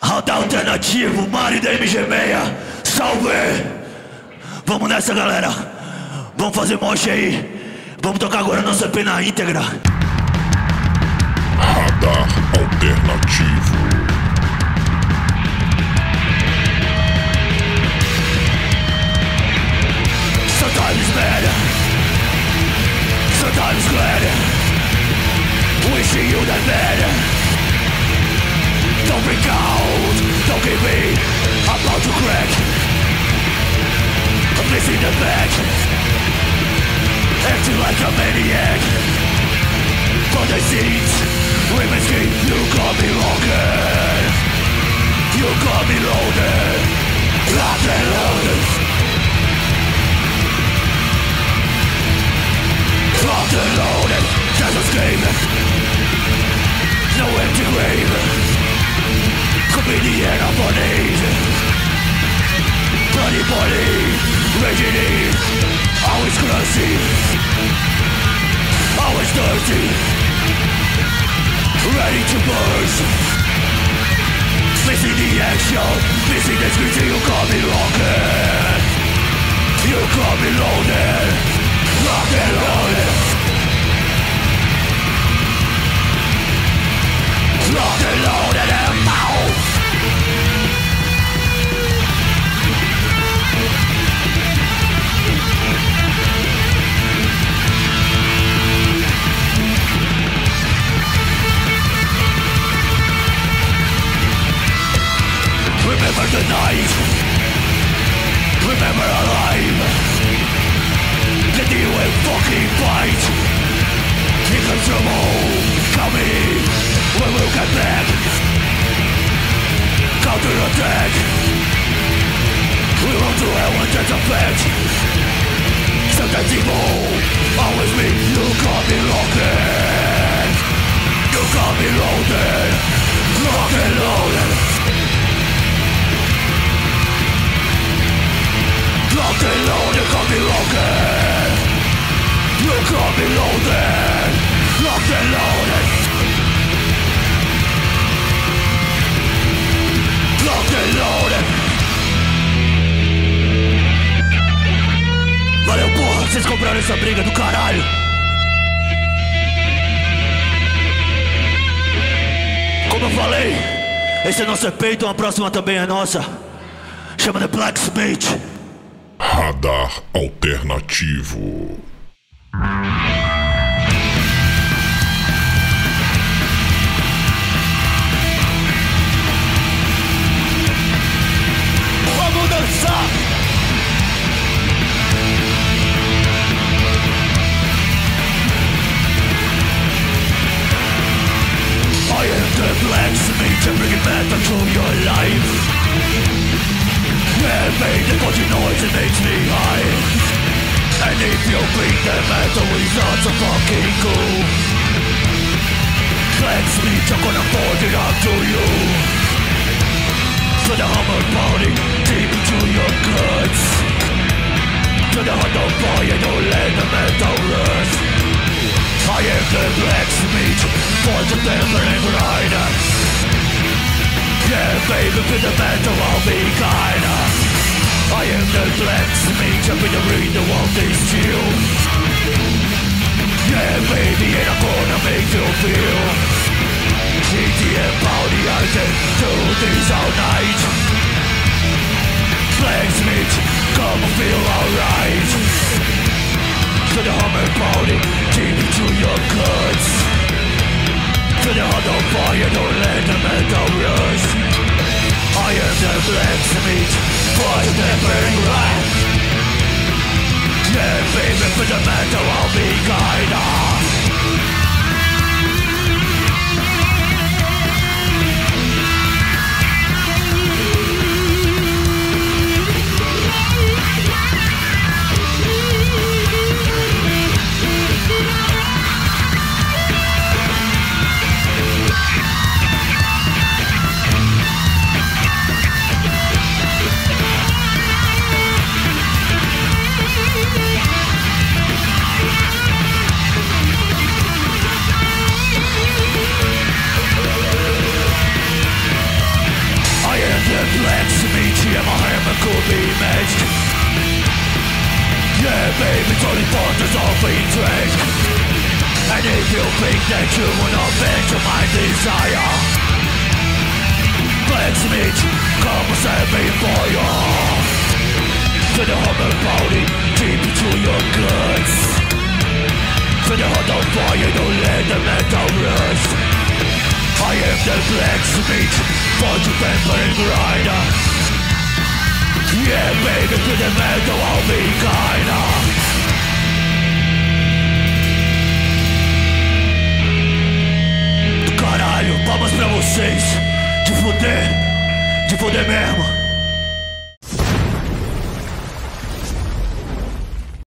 Radar Alternativo, Mário da MG6, salve! Vamos nessa, galera! Vamos fazer moche aí! Vamos tocar agora nossa EP na íntegra! Radar Alternativo. Sometimes it's better, sometimes it's gladder. Wishing you that better. Don't break out, don't give in. I'm about to crack. I'm missing the back, acting like a maniac. But the seeds remain skin. You got me loaded, you got me loaded, locked and loaded. Locked and loaded, just escaping. No empty grave, could be the end of our days. Bloody body, raging in, always clumsy, always thirsty, ready to burst. Missing the action, missing the screen. You got me locked, you got me loaded. Locked and loaded. Locked and loaded and bound. Remember the night, remember our life. The deal and fucking fight. Inconsolable, coming. We will get back. Counter attack. We will do hell and that's a fact. Sometimes evil, always me. You got me locked in, you got me loaded, locked and loaded, locked and loaded, got me locked in. You got me loaded, locked and loaded, locked and loaded. Valeu, porra, vocês compraram essa briga do caralho. Como eu falei, esse é nosso EP, então a próxima também é nossa. Chama The Black Stage. Radar Alternativo. Vamos dançar. I am the blacksmith to bring metal to your life. Yeah, made the body noise, it makes me high. And if you beat the metal, it's not so fucking cool. Let's meet, I'm gonna fold it up to you. To the hammer body, deep to your guts. To the heart of fire, don't let the metal rust. I am the blacksmith, for the devil and rider. Yeah, baby, with the metal I'll be kinda. I am the blacksmith, I've been the reader of this steel. Yeah, baby, and I'm gonna make you feel. In the end, body, I can do this all night. Blacksmith, come and feel alright. To the hammer body, deep into your guts. To the heart of fire, don't let the metal rush. I am the blacksmith. For the burning light. Yeah, baby, for the metal I'll be guided. damaged. Yeah, baby, it's only fortress of interest. And if you think that you will not bend to my desire, blacksmith, come and set me fire. To the human body, deep into your guts. To the heart of fire, don't let the metal rust. I am the blacksmith, forge a pampering rider. Yeah, baby, to the metal I'll be kinda.